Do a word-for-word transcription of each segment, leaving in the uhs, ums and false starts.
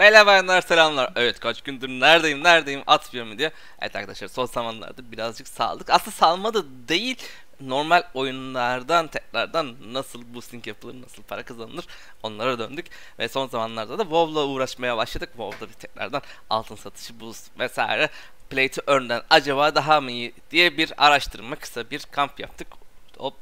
Beyler bayanlar selamlar. Evet, kaç gündür neredeyim neredeyim atmıyorum diye. Evet arkadaşlar, son zamanlarda birazcık saldık. Aslında salma da değil, normal oyunlardan tekrardan nasıl boosting yapılır, nasıl para kazanılır onlara döndük. Ve son zamanlarda da WoW'la uğraşmaya başladık. WoW'da bir tekrardan altın satışı, boost vesaire, play to earn'den acaba daha mı iyi diye bir araştırma, kısa bir kamp yaptık. Hop.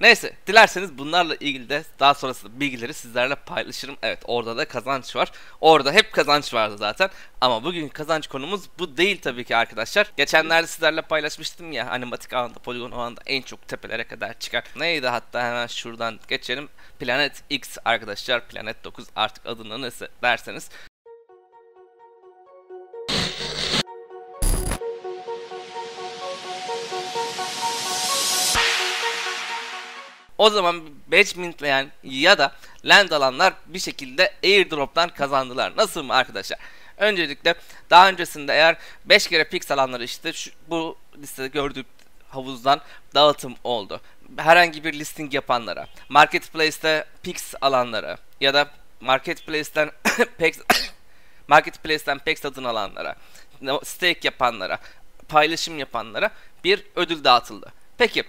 Neyse, dilerseniz bunlarla ilgili de daha sonrasında bilgileri sizlerle paylaşırım. Evet, orada da kazanç var. Orada hep kazanç vardı zaten. Ama bugün kazanç konumuz bu değil tabii ki arkadaşlar. Geçenlerde sizlerle paylaşmıştım ya, animatik alanda, poligon alanda en çok tepelere kadar çıkan neydi, hatta hemen şuradan geçelim. Planetix arkadaşlar, Planet dokuz artık adını nasıl derseniz. O zaman badge ya da land alanlar bir şekilde airdrop'tan kazandılar. Nasıl mı arkadaşlar? Öncelikle daha öncesinde eğer beş kere Pix alanları işte şu, bu listede gördüğüm havuzdan dağıtım oldu. Herhangi bir listing yapanlara, marketplace'te Pix alanlara ya da marketplace'ten Pix marketplace'ten Pix satın alanlara, stake yapanlara, paylaşım yapanlara bir ödül dağıtıldı. Peki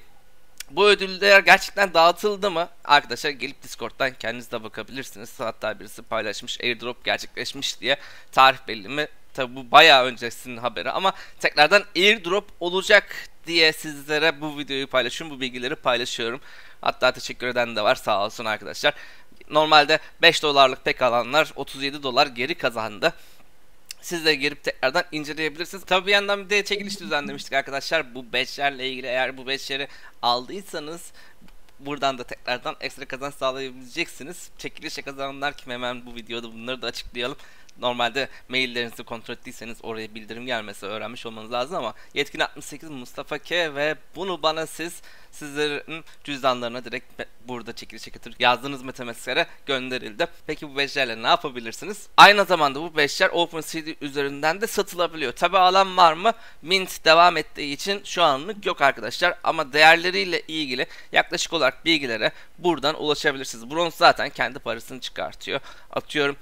bu ödüller gerçekten dağıtıldı mı? Arkadaşlar gelip Discord'dan kendiniz de bakabilirsiniz. Hatta birisi paylaşmış, airdrop gerçekleşmiş diye. Tarih belli mi? Tabi bu bayağı öncesinin haberi ama tekrardan airdrop olacak diye sizlere bu videoyu paylaşıyorum. Bu bilgileri paylaşıyorum. Hatta teşekkür eden de var, sağ olsun arkadaşlar. Normalde beş dolarlık pek alanlar otuz yedi dolar geri kazandı. Siz de girip tekrardan inceleyebilirsiniz. Tabi bir yandan bir de çekiliş düzenlemiştik arkadaşlar. Bu badge'lerle ilgili, eğer bu badge'leri aldıysanız buradan da tekrardan ekstra kazanç sağlayabileceksiniz. Çekilişe kazananlar kim, hemen bu videoda bunları da açıklayalım. Normalde maillerinizi kontrol ettiyseniz oraya bildirim gelmesi öğrenmiş olmanız lazım ama Yetkin altmış sekiz Mustafa K ve bunu bana siz sizlerin cüzdanlarına direkt burada çekilişe katır yazdığınız metematiklere gönderildi. Peki bu badge'lerle ne yapabilirsiniz? Aynı zamanda bu badge'ler OpenSea üzerinden de satılabiliyor. Tabi alan var mı? Mint devam ettiği için şu anlık yok arkadaşlar ama değerleriyle ilgili yaklaşık olarak bilgilere buradan ulaşabilirsiniz. Bronz zaten kendi parasını çıkartıyor. Atıyorum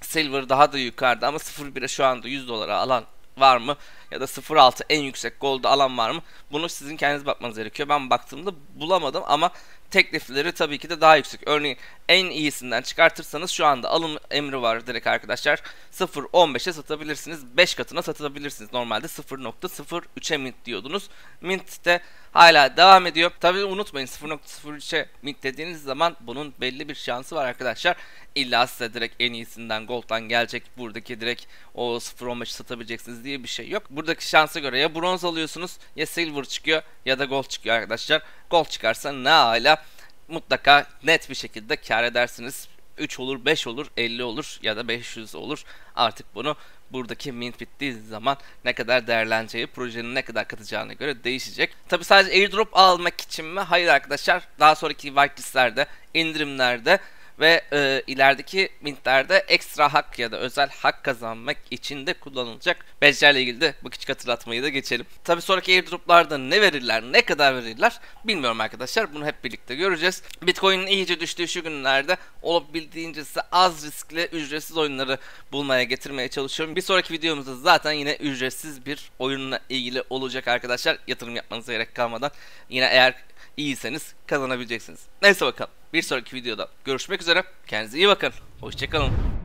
Silver daha da yukarıda ama sıfır bire şu anda yüz dolara alan var mı? Ya da sıfır altı en yüksek gold'u alan var mı? Bunu sizin kendiniz bakmanız gerekiyor. Ben baktığımda bulamadım ama teklifleri tabii ki de daha yüksek. Örneğin en iyisinden çıkartırsanız şu anda alım emri var direkt arkadaşlar. sıfır nokta on beşe satabilirsiniz. beş katına satabilirsiniz. Normalde sıfır nokta sıfır üçe mint diyordunuz. Mint de hala devam ediyor. Tabii unutmayın, sıfır nokta sıfır üçe mint dediğiniz zaman bunun belli bir şansı var arkadaşlar. İlla size direkt en iyisinden gold'dan gelecek, buradaki direkt o sıfır nokta on beşi satabileceksiniz diye bir şey yok. Buradaki şansa göre ya bronz alıyorsunuz, ya silver çıkıyor ya da gold çıkıyor arkadaşlar. Gold çıkarsa ne hala, mutlaka net bir şekilde kar edersiniz. üç olur, beş olur, elli olur ya da beş yüz olur. Artık bunu buradaki mint bittiği zaman ne kadar değerleneceği, projenin ne kadar katacağına göre değişecek. Tabi sadece airdrop almak için mi? Hayır arkadaşlar. Daha sonraki whitelistlerde, indirimlerde ve e, ilerideki mintlerde ekstra hak ya da özel hak kazanmak için de kullanılacak. Badge'lerle ilgili de bu küçük hatırlatmayı da geçelim. Tabi sonraki airdroplarda ne verirler, ne kadar verirler bilmiyorum arkadaşlar. Bunu hep birlikte göreceğiz. Bitcoin'in iyice düştüğü şu günlerde olabildiğince size az riskli, ücretsiz oyunları bulmaya, getirmeye çalışıyorum. Bir sonraki videomuzda zaten yine ücretsiz bir oyunla ilgili olacak arkadaşlar. Yatırım yapmanıza gerek kalmadan yine eğer iyiyseniz kazanabileceksiniz. Neyse bakalım. Bir sonraki videoda görüşmek üzere. Kendinize iyi bakın. Hoşça kalın.